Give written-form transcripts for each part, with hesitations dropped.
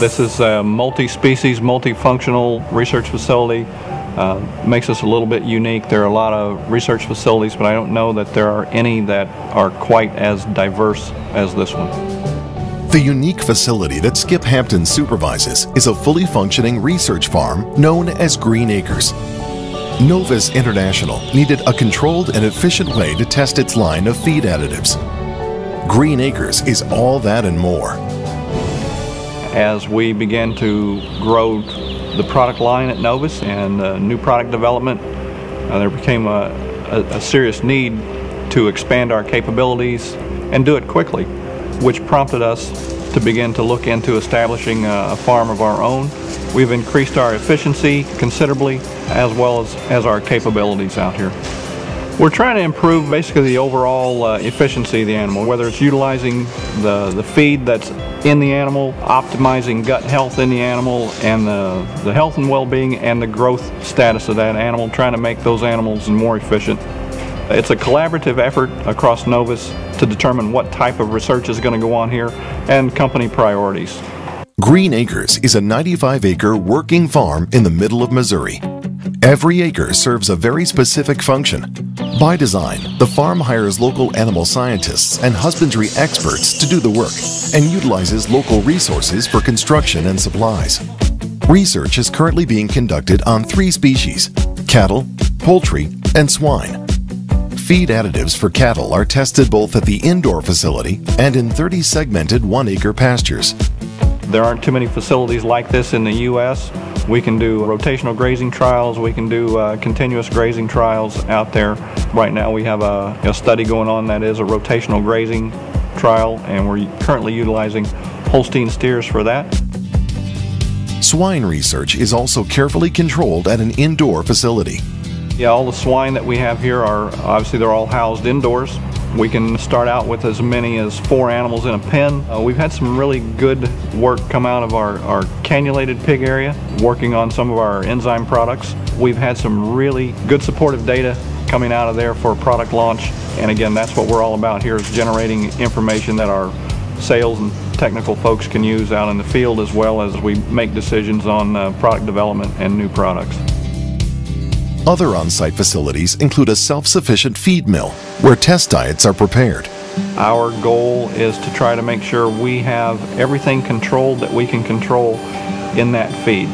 This is a multi-species, multi-functional research facility. Makes us a little bit unique. There are a lot of research facilities, but I don't know that there are any that are quite as diverse as this one. The unique facility that Skip Hampton supervises is a fully functioning research farm known as Green Acres. Novus International needed a controlled and efficient way to test its line of feed additives. Green Acres is all that and more. As we begin to grow the product line at Novus and new product development, there became a serious need to expand our capabilities and do it quickly, which prompted us to begin to look into establishing a farm of our own. We've increased our efficiency considerably as well as our capabilities out here. We're trying to improve basically the overall efficiency of the animal, whether it's utilizing the feed that's in the animal, optimizing gut health in the animal, and the health and well-being and the growth status of that animal, trying to make those animals more efficient. It's a collaborative effort across Novus to determine what type of research is going to go on here and company priorities. Green Acres is a 95-acre working farm in the middle of Missouri. Every acre serves a very specific function. By design, the farm hires local animal scientists and husbandry experts to do the work and utilizes local resources for construction and supplies. Research is currently being conducted on 3 species: cattle, poultry, and swine. Feed additives for cattle are tested both at the indoor facility and in 30 segmented 1-acre pastures. There aren't too many facilities like this in the U.S. We can do rotational grazing trials, we can do continuous grazing trials out there. Right now we have a study going on that is a rotational grazing trial, and we're currently utilizing Holstein steers for that. Swine research is also carefully controlled at an indoor facility. Yeah, all the swine that we have here are, obviously they're all housed indoors. We can start out with as many as 4 animals in a pen. We've had some really good work come out of our cannulated pig area, working on some of our enzyme products. We've had some really good supportive data coming out of there for a product launch. And again, that's what we're all about here, is generating information that our sales and technical folks can use out in the field, as well as we make decisions on product development and new products. Other on-site facilities include a self-sufficient feed mill where test diets are prepared. Our goal is to try to make sure we have everything controlled that we can control in that feed.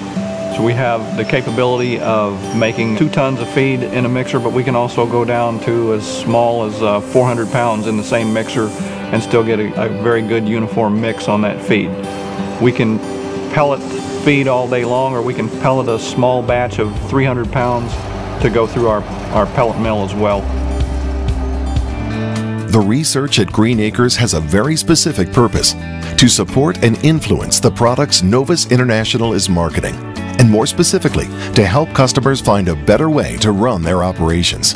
So we have the capability of making 2 tons of feed in a mixer, but we can also go down to as small as 400 pounds in the same mixer and still get a very good uniform mix on that feed. We can pellet feed all day long, or we can pellet a small batch of 300 pounds to go through our pellet mill as well. The research at Green Acres has a very specific purpose: to support and influence the products Novus International is marketing, and more specifically, to help customers find a better way to run their operations.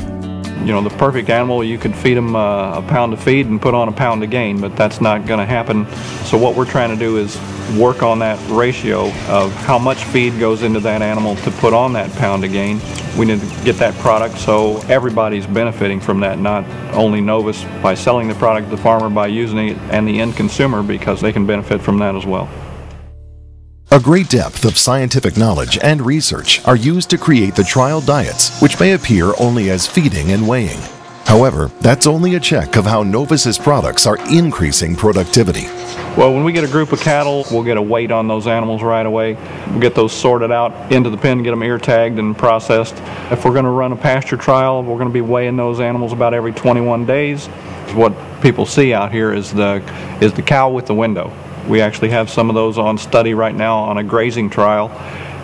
You know, the perfect animal, you could feed them a pound of feed and put on a pound of gain, but that's not going to happen. So what we're trying to do is work on that ratio of how much feed goes into that animal to put on that pound of gain. We need to get that product so everybody's benefiting from that, not only Novus by selling the product to the farmer, by using it, and the end consumer, because they can benefit from that as well. A great depth of scientific knowledge and research are used to create the trial diets, which may appear only as feeding and weighing. However, that's only a check of how Novus's products are increasing productivity. Well, when we get a group of cattle, we'll get a weight on those animals right away. We'll get those sorted out into the pen, get them ear tagged and processed. If we're going to run a pasture trial, we're going to be weighing those animals about every 21 days. What people see out here is the cow with the window. We actually have some of those on study right now on a grazing trial,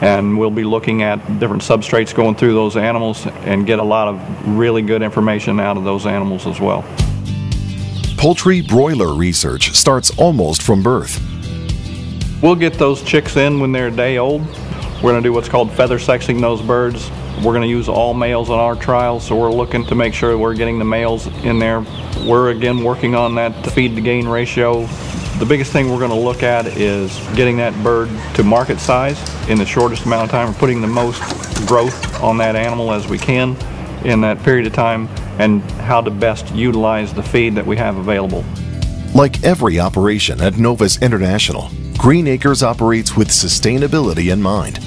and we'll be looking at different substrates going through those animals and get a lot of really good information out of those animals as well. Poultry broiler research starts almost from birth. We'll get those chicks in when they're a day old. We're going to do what's called feather sexing those birds. We're going to use all males on our trials, so we're looking to make sure we're getting the males in there. We're again working on that feed-to-gain ratio. The biggest thing we're going to look at is getting that bird to market size in the shortest amount of time, and putting the most growth on that animal as we can in that period of time, and how to best utilize the feed that we have available. Like every operation at Novus International, Green Acres operates with sustainability in mind.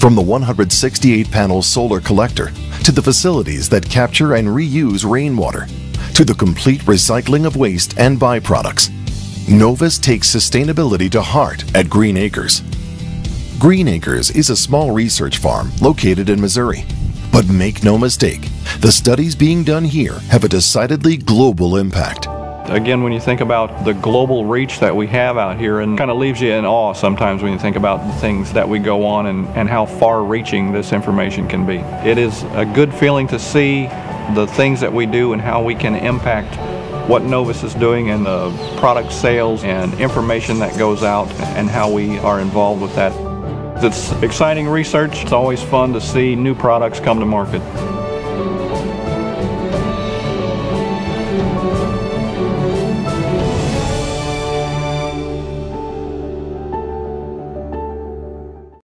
From the 168-panel solar collector, to the facilities that capture and reuse rainwater, to the complete recycling of waste and byproducts, Novus takes sustainability to heart at Green Acres. Green Acres is a small research farm located in Missouri. But make no mistake, the studies being done here have a decidedly global impact. Again, when you think about the global reach that we have out here, and kind of leaves you in awe sometimes when you think about the things that we go on and how far-reaching this information can be. It is a good feeling to see the things that we do and how we can impact what Novus is doing and the product sales and information that goes out and how we are involved with that. It's exciting research. It's always fun to see new products come to market.